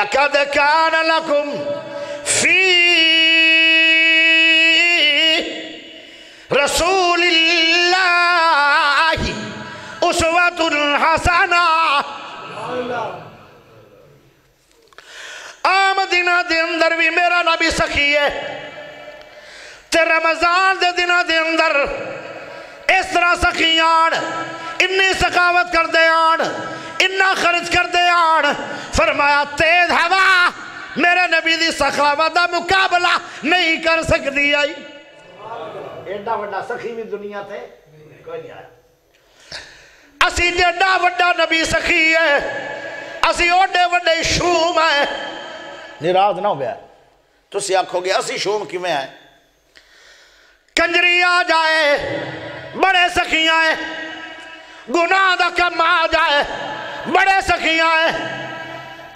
लकद कान लकुम फी रसूलिल्लाहि उस्वतुल हसना। आम दिना दे अंदर भी मेरा नबी सखी है ते रमजान दे दिना दे अंदर इस तरह सखी आन इन्नी सखावत करते आन इन्ना खर्च करते आन। फरमाया तेज हवा मेरे नबी दी सखावत का मुकाबला नहीं कर सकती आई। एडा वड्डा सखी भी दुनिया ते कोई नहीं आया। असी जेडा वड्डा नबी सखी है असी ओडे वड्डे शूम है। निराज ना हो गया तुसी आखोगे असी शूम किवें आए, कंजरी आ जाए बड़े सखी आए, गुनाह दा कम आ जाए बड़े सखी आए।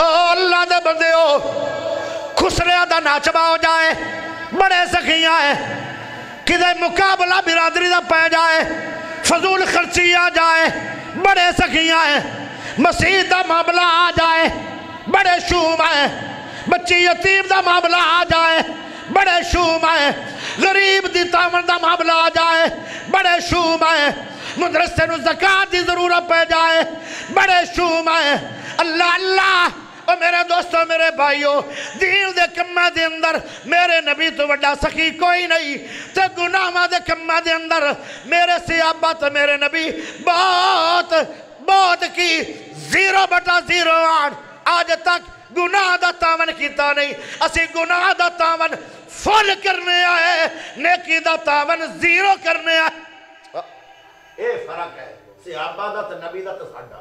ओ अल्लाह दे बंदे हो, खुसरिया दा नाचबा हो जाए बड़े सखी आए, किदे मुकाबला बिरादरी दा पै जाए, फजूल खर्ची आ जाए बड़े सखी आए, मसीह दा मामला आ जाए बड़े शूम आए, बच्ची यतीम दा मामला आ जाए बड़े शूम आए, गरीब दी तावन दा मामला आ जाए बड़े शूम आए, मदरसे नू ज़कात दी जरूरत पै जाए बड़े शूम आए। अल्लाह अल्लाह। और मेरे दोस्तों मेरे भाइयों, दीन दे कम्मा दे अंदर मेरे नबी तो वड्डा सखी कोई नहीं, ते गुनाह दे कम्मा दे अंदर मेरे सियाबा तो मेरे नबी बहुत बहुत की 0/0 आज तक गुनाह दा तावन किता नहीं। असी गुनाह दा तावन फुल करने आए, नेकी दा तावन 0 करने आए। ये फर्क है सियाबा दा ते नबी दा ते साडा।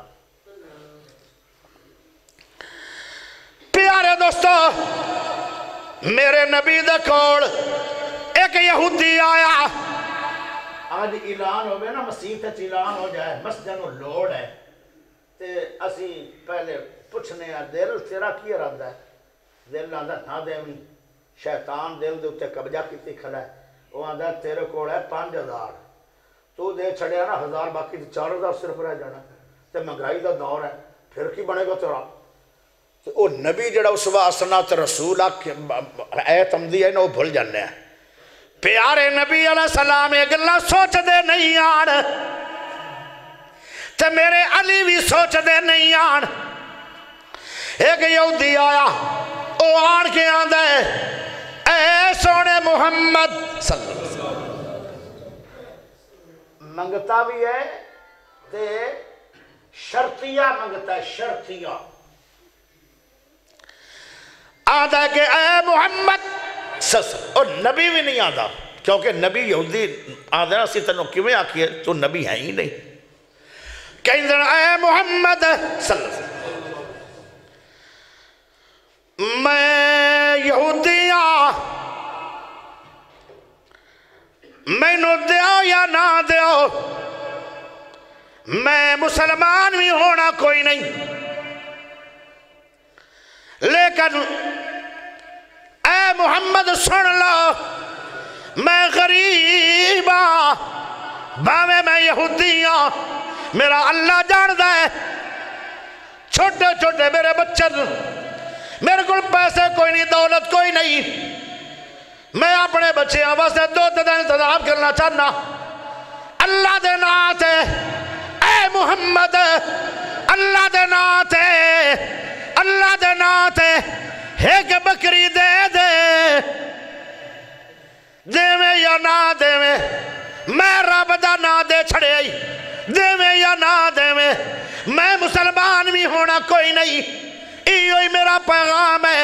प्यारे दोस्तों, मेरे नबी दे कोल एक यहूदी आया। आज ऐलान हो गया ना, मसीह ते ऐलान हो जाए मस्जिद नु लोड है ते असी पहले पुछने आ दिल तेरा की इरादा है। दिल आंदा ना देवी, शैतान दिल दे उत्ते कब्जा कीती खड़ा है। वो आंदा तेरे कोल है 5000, तू दे छड़िया ना 1000, बाकी 4000 सिर्फ रह जाना ते महंगाई दा दौर है, फिर की बनेगा तेरा। तो वो नबी जड़ा उस वासना ते रसूल आयत आंदी है ना, वो भुल जाने। प्यारे नबी अलैहिस्सलाम ये गल्ला सोचते नहीं आन, ते मेरे अली भी सोचते नहीं आन। एक यहूदी आया, वो आन के आंदा है ऐ सोने मुहम्मद सल्लल्लाहु अलैहि वसल्लम। मंगता भी है ते शर्तिया मंगता है, शर्तिया। आंदा के ऐ मुहम्मद सस, और नबी भी नहीं आंदा, क्योंकि नबी यहूदी आंदा असी तेनों किवें आखिए तू नबी है ही नहीं। कहंदे ऐ मुहम्मद सल्लल्लाहु, मैं यहूदिया मैनू दिओ या ना दिओ, मैं मुसलमान भी होना कोई नहीं, लेकिन ऐ मुहम्मद सुन लो मैं गरीब आ, भावे मैं यहूदी आ, मेरा अल्लाह जानदा है। छोटे छोटे मेरे बच्चे, मेरे को पैसे कोई नहीं, दौलत कोई नहीं, मैं अपने बच्चे वास्ते दुद्ध दा इंतजाम करना चाहना। अल्लाह दे नां ते ऐ मुहम्मद, अल्लाह दे नां ते, अल्लाह दे नाम ते एक बकरी दे दे, देवे या ना देवे, मैं रब दा ना दे छड़े, देवे या ना देवे, मैं मुसलमान भी होना कोई नहीं। इयो ही मेरा पैगाम है,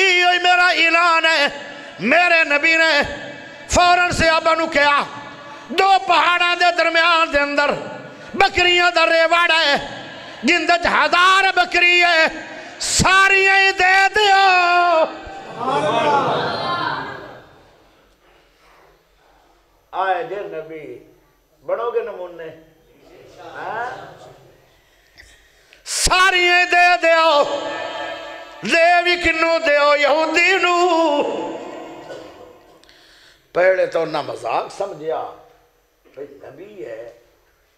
इयो ही मेरा ऐलान है। मेरे नबी ने फौरन सहाबा नू कहा, दो पहाड़ों के दरम्यान के अंदर बकरियों का रेवाड़ा है, जिंदे च 1000 बकरी है, सारिया ही दे दियो। आए जे नबी बनोगे नमूने, सारिया दे दियो, दे भी किन्नू दियो यहूदी नू। पहले तो ना मजाक समझिया भाई नबी है,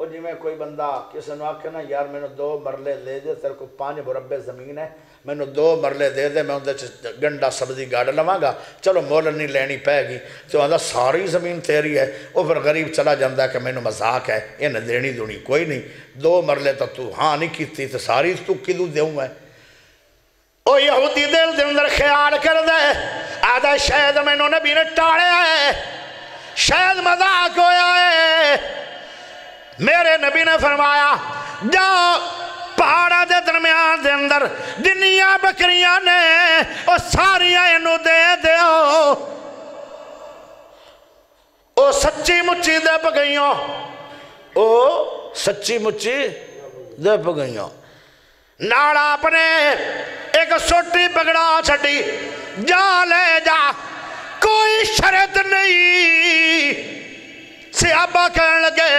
और जिमें कोई बंदा किसी ने आखे ना यार मैंने 2 मरले दे दे, तेरे को 5 मुरब्बे ज़मीन है, मैंने 2 मरले दे दे, मैं उन्हें गंडा सब्जी गाड़ लवांगा, चलो मोल नहीं लैनी पैगी। तो आंदा सारी ज़मीन तेरी है। वो फिर गरीब चला जाता कि मैंने मजाक है, इन्हें देनी दूनी कोई नहीं, 2 मरले तो तू हाँ नहीं की, तो सारी तू किदू दे। वो यहूदी दिल के अंदर ख्याल कर दे, आदा शायद मैनू नबी ने टालिया है, शायद मजाक होया है। मेरे नबी ने फरमाया जाओ पहाड़ा के दरम्यान के अंदर जिन्निया बकरिया ने और सारिया इनू दे दो। ओ सच्ची मुच्ची दे पगइयों, ओ सच्ची मुच्ची दे पगइयों, नाड़ा अपने एक सोटी पगड़ा छड़ी जा ले जा, कोई शरत नहीं। सियाबा कहन लगे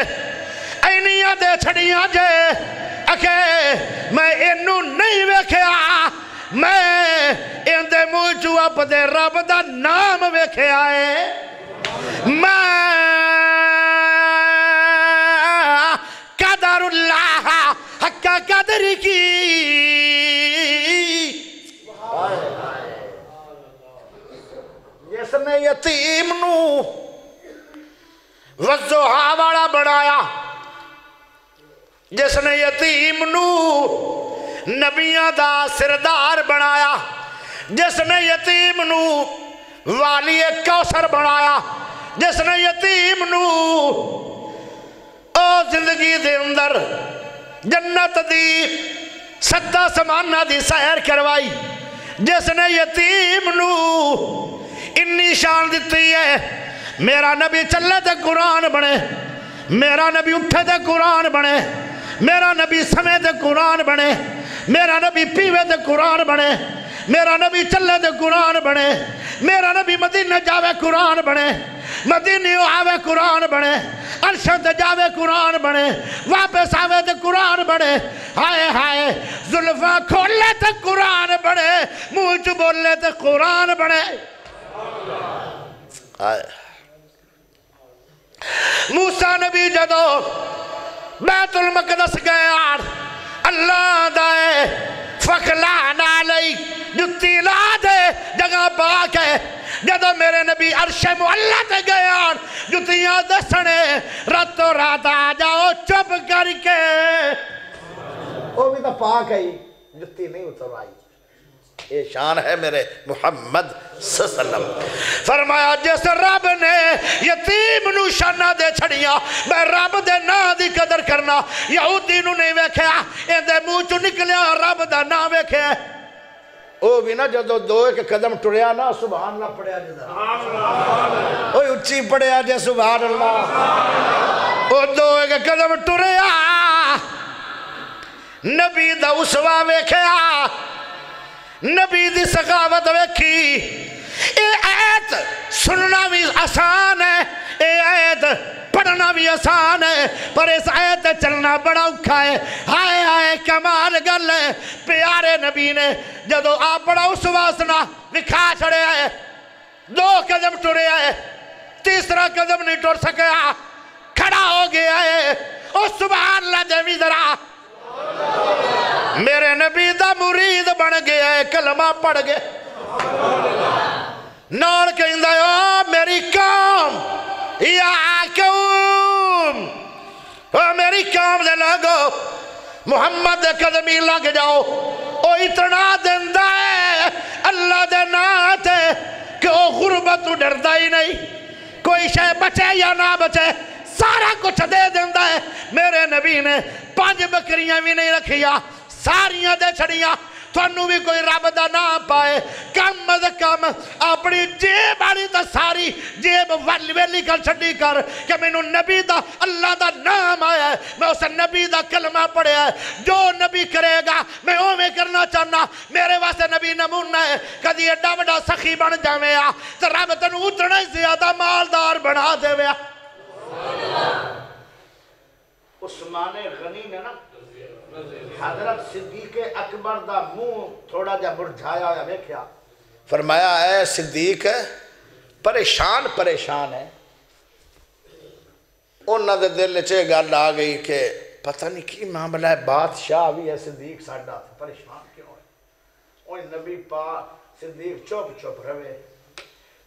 इनिया दे छड़िया जे अखे मैं इनू नहीं वेख्या, मैं इनके मुँह चू अपने रब का नाम वेख्या है। मैं कदरुल्लाह हक्का कदरी की जिसने यतीम नू वज़ोहा वाला बनाया, जिसने यतीम नू नबियां दा सिरदार बनाया, जिसने यतीम नू वाली कौसर बनाया, जिसने यतीम नू ओ जिंदगी दे अंदर जन्नत दी सत्ता समाना दी सैर करवाई, जिसने यतीम नू इन्नी शान दिती है। मेरा नबी चले ते कुरान बने, मेरा नबी उठे ते कुरान बने, मेरा नबी समे ते कुरान बने, मेरा नबी पीवे ते कुरान बने, मेरा नबी चले ते कुरान बने, मेरा नबी मदीने जावे कुरान बने, मदीने आवे कुरान बने, अर्शद जावे कुरान बने, वापस आवे तो कुरान बने। हाय हाय जुल्फा खोले तो कुरान बने, मुँह चु बोले तो कुरान बने, मूसा नबी जदो बैतुल मकदस गया अल्लाह दाए फखला ना लई जुत्ती ला दे जगह पाक है। जदों मेरे नबी अरशे मुअल्ला ते गए जुतियां दसने रातों रात आ जाओ चुप करके, वो भी तो पाक है, जुत्ती नहीं उतरवाई। ये शान है मेरे मुहम्मद सल्लम। फरमाया जिस रब ने यतीम नू शाना दे छड़िया, मैं रब दे नां दी कदर करना। यहूदी नू नहीं वेख्या, इंदे मुँह चू निकलिया रब दा नां वेख्या। ओ भी ना जदों दो एक कदम टुरिया ना सुभान अल्लाह पढ़िया जे, ओ उच्ची पढ़िया जे सुभान अल्लाह। ओ दो एक कदम टुरिया नबी दा उसवा वेख्या, नबी दी सखावत वेखी। ये आयत सुनना भी आसान है, ये आयत पढ़ना भी आसान है, पर इस आयत चलना बड़ा औखा है। हाय हाय कमाल गल है, प्यारे नबी ने जदों आप बड़ा उसवासना विखा छड़े है, दो कदम टुरे है, तीसरा कदम नहीं टुर सकया, खड़ा हो गया है। ओ सुभान अल्लाह जमी जरा, मेरे नबी दा मुरीद बन गया है, कलमा पढ़ गए। नाल कहंदा ओ मेरी कौम या कौम, ओ मेरी कौम दे लोगो मुहम्मद दे कदम ही लग जाओ। ओ इतना देंदा है अल्लाह दे नां ते कि ओ गुरबत तो डरदा ही नहीं, कोई शे बचे या ना बचे सारा कुछ दे देंदा है। मेरे नबी ने पांच बकरियां भी नहीं रखिया, सारिया दे छड़िया, थानू भी कोई रब का ना पाए। कम अज कम अपनी जेब वाली तो सारी जेब वल वेली कर छड़ी कर कि मैनू नबी दा अल्लाह दा नाम आया है, मैं उस नबी दा कलमा पढ़िया है, जो नबी करेगा मैं उवें करना चाहना। मेरे वास्ते नबी नमूना है, कदी एडा वड्डा सखी बन जावे आ ते रब तैनू उतना ही ज्यादा मालदार बना देवे। उस्मान गनी ने ना हजरत सिद्दीक अकबर दा मुंह थोड़ा जा मुरझाया होया देखा, फरमाया है सिद्दीक परेशान परेशान है। उन्होंने दिल च गल आ गई कि पता नहीं की मामला है, बादशाह भी है सिद्दीक साडा, परेशान क्यों है? और नबी पा सिद्दीक चुप चुप रहे,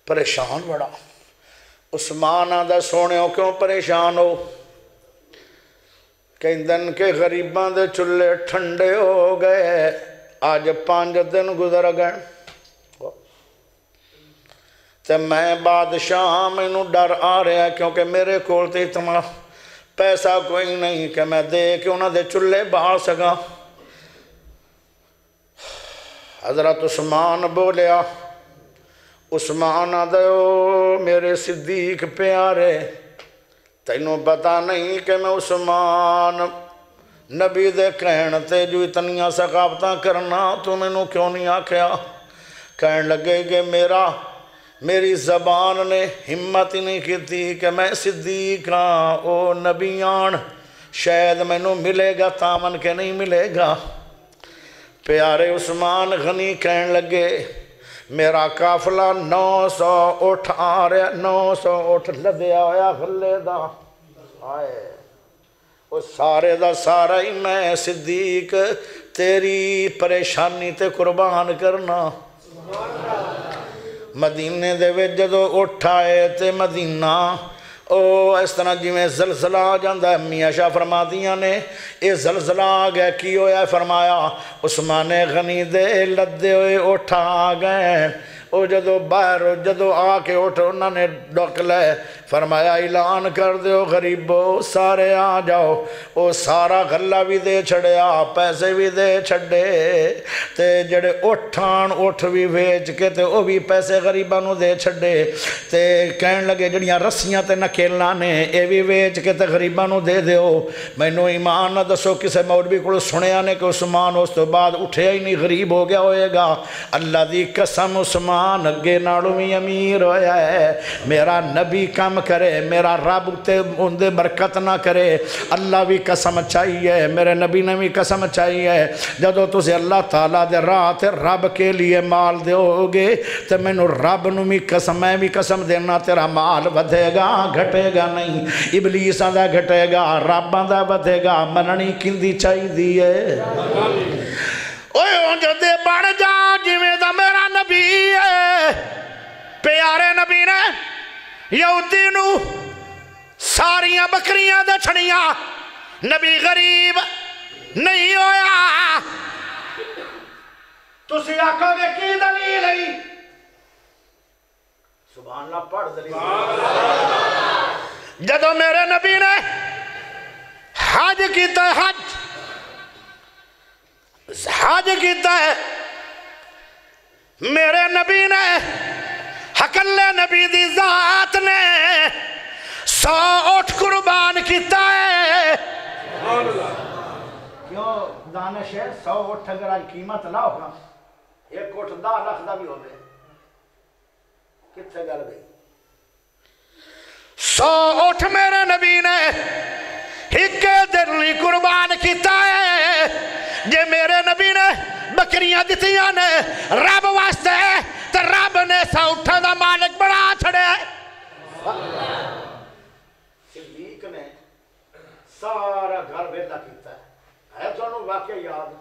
परेशान बड़ा। उस्मान आंदा सोने हो क्यों परेशान हो? कहंदन के गरीबां दे चुल्हे ठंडे हो गए, अज 5 दिन गुजर गए ते मैं बादशाह, मैनू डर आ रहा क्योंकि मेरे कोल ते इतना पैसा कोई नहीं कि मैं दे के उन्हां दे चुल्हे बाल सकां। हजरत उस्मान बोलिया, उस्मान आदे ओ मेरे सिद्दीक प्यारे, तैनू पता नहीं कि मैं उस्मान नबी दे कहण ते जो इतनियां सखावतां करना, तू मैनू क्यों नहीं आख्या कहने लगे कि मेरी जबान ने हिम्मत ही नहीं की कि मैं सिद्दीक हाँ ओ नबियान, शायद मैनू मिलेगा तामन के नहीं मिलेगा। प्यारे उस्मान गनी कहने लगे मेरा काफिला 900 उठ आ रहा, 900 उठ लदया होया खल्ले दा आए, वो सारे दा सारा ही मैं सिद्दीक तेरी परेशानी ते कुर्बान करना। मदीने दे विच जदों उठ आए तो मदीना ओ इस तरह जिमें जलजला आ जाता है। मियाँ शाह फरमादियाँ ने यह जलजला आ गया की होया, फरमाया उस्मान गनी दे लदे हुए उठ आ गए। वो जदों बाहर जदों आके उठ उन्होंने डक ले, फरमाया ऐलान कर दो गरीबो सारे आ जाओ। वो सारा गला भी दे छड़िया, पैसे भी दे छड़े, ते जड़े उठान उठ भी वेच के ते वह भी पैसे गरीबा नू दे छड़े, ते कहन लगे जड़ियाँ रस्सियाँ ते नकेलां ने यह भी वेच के ते गरीबा नू दे दिओ। मैनू ईमान ना दसो किसी मौलवी कोल सुनिया ने कि उस्मान उस तो बाद उठया ही नहीं, गरीब हो गया होएगा। अल्लाह दी कसम उस्मान अगे नालों भी अमीर होया है। मेरा नबी कम करे, मेरा रब ते उंदे बरकत ना करे। अल्लाह भी कसम चाहिए, मेरे नबी ने भी कसम चाहिए। जदों तुसीं अल्लाह ताला दे राह रब के लिए माल दोगे तो मैनू रब नू भी कसम, मैं भी कसम देना तेरा माल वधेगा घटेगा नहीं। इबलीस आंदा घटेगा, रब आंदा वधेगा। मननी किंदी चाहिदी है? ओए जदे बन जा जिवें दा मेरा नबी है। प्यारे नबी ने यहूदी नू सारिया बकरियां दछणियां, नबी गरीब नहीं होया। तुसी आखो वे की दलील है? सुभान अल्लाह पढ़ दलील। जदों मेरे नबी ने हज किया, हज किया मेरे नबी ने, हकल्ले नबी दी जात ने 100 ऊंट कुर्बान किया है। क्यों दानिश है? 100 ऊंट अगर आज कीमत ना होगा, एक ऊंट 10 लाख का भी हो गए, कितने गल गई। 100 ऊंट मेरे नबी ने एक दिन ही कुर्बान किया है। जे मेरे नबी ने बकरियां दितियां ने रब वास्ते, रब ने सौठा दा मालिक बना छड़े। सिद्दीक ने सारा घर वेला किया है। तुहानू वाकई याद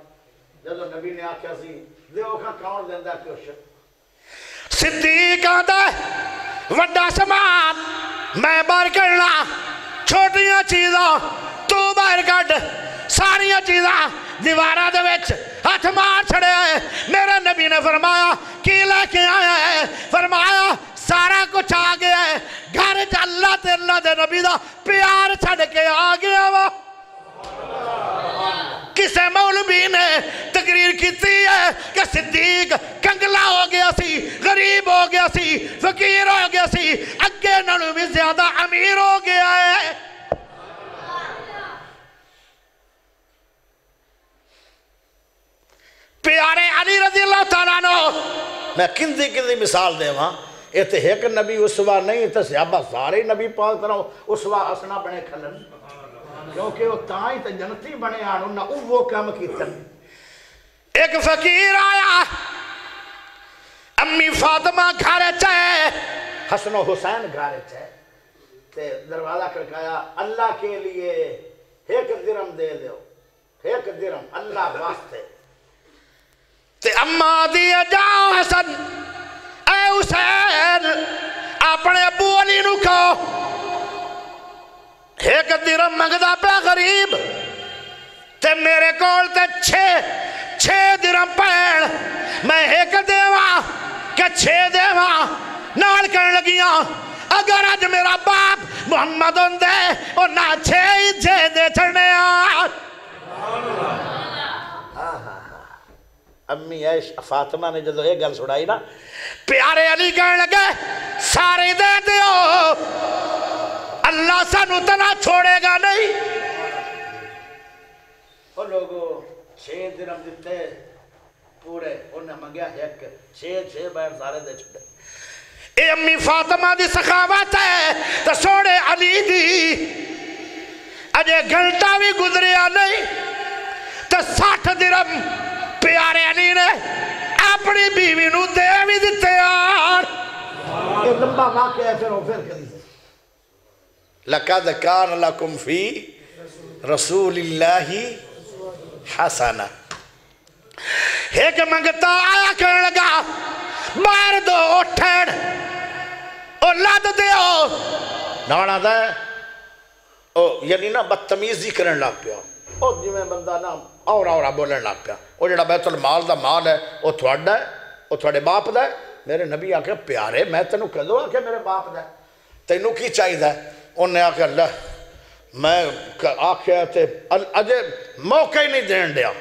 जदों नबी ने आख्या सी देओ खां कौन देंदा कुछ? सिद्दीक आंदा वड्डा समान मैं बाहर कढना, छोटियां चीज़ां तू बाहर कढ, सारिया चीज़ां दीवारां दे विच हथ मार छड़े। मेरे नबी ने फरमाया की लेके आया है? फरमाया सारा कुछ आ गया है, घर च अल्लाह ते अल्लाह दे नबी दा प्यार छड़ के आ गया वा। किसी मौलवी ने तकरीर की है कि सिद्दीक कंगला हो गया सी, गरीब हो गया सी, फकीर हो गया सी, अगे नालों भी ज्यादा अमीर हो गया है। प्यारे अली रजी अल्लाह तआला नो मैं किंदी किंदी मिसाल देवा। इत्थे एक नबी उसवा नहीं तो सियाबा सारे नबी पाक तरह उसवा असना बने खलन, क्योंकि वो ताई तो जनती बने आन उन्हें वो काम किया। एक फकीर आया, अम्मी फातिमा घर च है, हसन हुसैन घर च है, ते दरवाजा खड़काया। अल्लाह के लिए एक दिरम दे दो, एक दिरम अल्लाह वास्ते। ते अम्मा दिए जाओ हसन ए हुसैन अपने अबू अली नू कहो। एक दिरम मंगदा पे गरीब, ते मेरे कोल ते 6 दिरम पैण, मैं एक देवा के 6 देवा? नाल कहन लगियां अगर अज मेरा बाप मुहम्मद होंदे ओ ना 6 ही 6 दे छड़ने। अम्मी फातिमा ने जो ये गल सुनाई ना, प्यारे अली कहने लगे सारे दे दियो, अल्लाह सानू तना छोड़ेगा नहीं। ओ लोगो 6 दिरम दिते पूरे उन्हें मंगया एक छे बैन सारे दे छड़े। ए अम्मी फातिमा दी सखावत है तो सोने अली दी। अजे घंटा भी गुजरिया नहीं तो 60 दिरम प्यारे अली ने अपनी बीवी नूं दे भी दिते। यार ये लंबा वाक्य है फिर करी लकद कान लकुम फी रसूलिल्लाही हसना। एक मंगता आया कहने लगा मार दो ठेड़ और लाद दे नाना दा ओ यानी ना बदतमीजी करन लग पिया और जिवें बंदा ना और औरा बोलन लग पिया। वो जेड़ा बैतुल माल दा माल है वो थोड़ा है वो थोड़े बाप दा है। मेरे नबी आखे प्यारे मैं तेनू कदों आखे मेरे बाप दा तेनू की चाहिदा। उन्हें आखे अल्लाह मैं आख्या ते अजे मौका ही नहीं देन दिया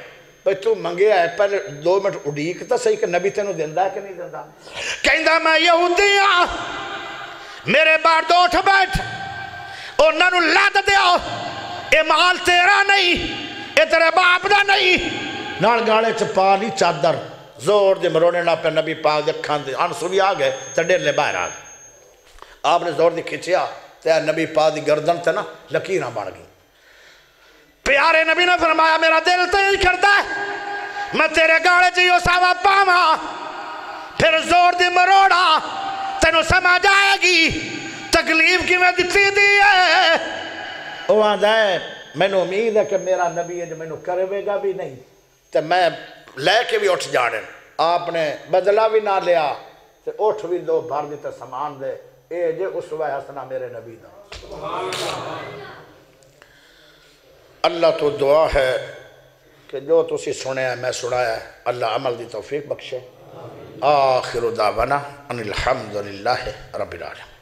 भाई तू मंगया है पहले 2 मिनट उड़ीक तो सही कि नबी तेनू दिंदा कि नहीं दिंदा। कहंदा मैं यहूदी हां मेरे बाहर तो उठ बैठ उन्हां नू लाद दिया। ए माल तेरा नहीं ए तेरे बाप दा नहीं। नाल गाले च पा ली चादर जोर दे मरोने ना पे नबी पाक दे अखां दे अनसू भी आ गए ते डेले बाहर आ गए। आपने जोर दे खिंचिया ते नबी पाक दी गर्दन ते ना लकीर बन गई। प्यारे नबी ने फरमाया मेरा दिल तेज करता है मैं तेरे गाले च सावा पावा। फिर जोर दी मरोड़ा तेनू समझ आएगी तकलीफ किवें दित्ती दी है। ओह आंदा मैनू उम्मीद है कि मेरा नबी अज मैनू करवेगा भी नहीं ते मैं लैके भी उठ जाने। आपने बदला भी ना लिया ते उठ भी दो भर दिता समान दे ए जे उसवा हसना मेरे नबी दा। सुभान अल्लाह। अल्लाह तो दुआ है कि जो तुसी सुने मैं सुनाया अल्लाह अमल दी तौफीक बख्शे। आखिर दावाना अनिल हम्दुलिल्लाह रब्बिल आलमीन।